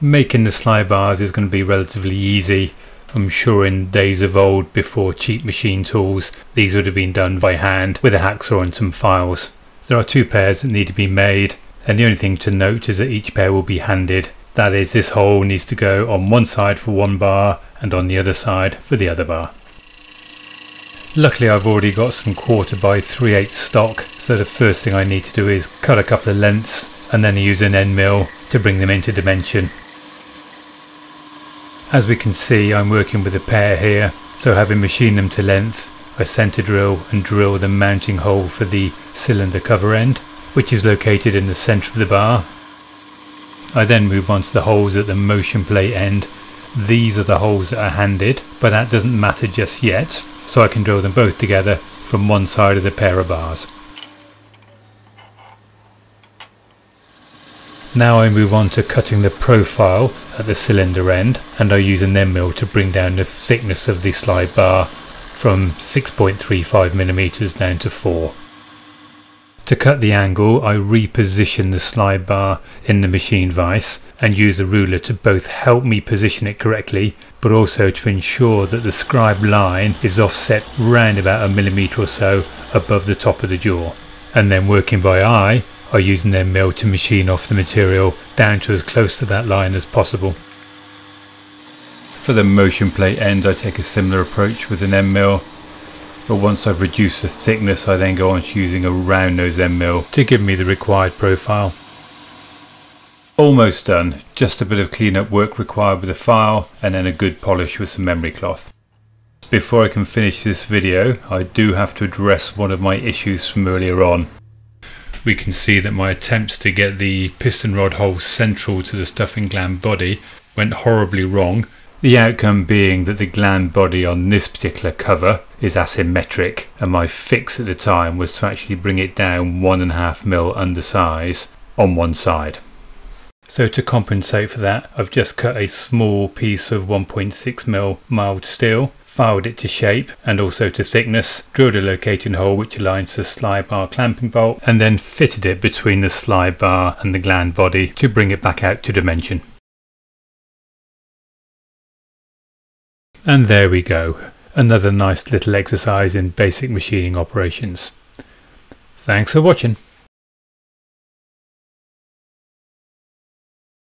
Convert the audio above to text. Making the slide bars is going to be relatively easy. I'm sure in days of old, before cheap machine tools, these would have been done by hand with a hacksaw and some files. There are two pairs that need to be made, and the only thing to note is that each pair will be handed. That is, this hole needs to go on one side for one bar and on the other side for the other bar. Luckily I've already got some 1/4 by 3/8 stock, so the first thing I need to do is cut a couple of lengths and then use an end mill to bring them into dimension. As we can see, I'm working with a pair here, so having machined them to length, I centre drill and drill the mounting hole for the cylinder cover end, which is located in the centre of the bar. I then move on to the holes at the motion plate end. These are the holes that are handed, but that doesn't matter just yet, so I can drill them both together from one side of the pair of bars. Now I move on to cutting the profile at the cylinder end, and I use an end mill to bring down the thickness of the slide bar from 6.35mm down to 4. To cut the angle, I reposition the slide bar in the machine vise and use a ruler to both help me position it correctly, but also to ensure that the scribe line is offset round about 1mm or so above the top of the jaw. And then working by eye, I use an end mill to machine off the material down to as close to that line as possible. For the motion plate end, I take a similar approach with an end mill, but once I've reduced the thickness, I then go on to using a round nose end mill to give me the required profile. Almost done, just a bit of cleanup work required with a file and then a good polish with some emery cloth. Before I can finish this video, I do have to address one of my issues from earlier on. We can see that my attempts to get the piston rod hole central to the stuffing gland body went horribly wrong. The outcome being that the gland body on this particular cover is asymmetric, and my fix at the time was to actually bring it down 1.5mm undersize on one side. So to compensate for that, I've just cut a small piece of 1.6mm mild steel, filed it to shape and also to thickness, drilled a locating hole which aligns the slide bar clamping bolt, and then fitted it between the slide bar and the gland body to bring it back out to dimension. And there we go, another nice little exercise in basic machining operations. Thanks for watching.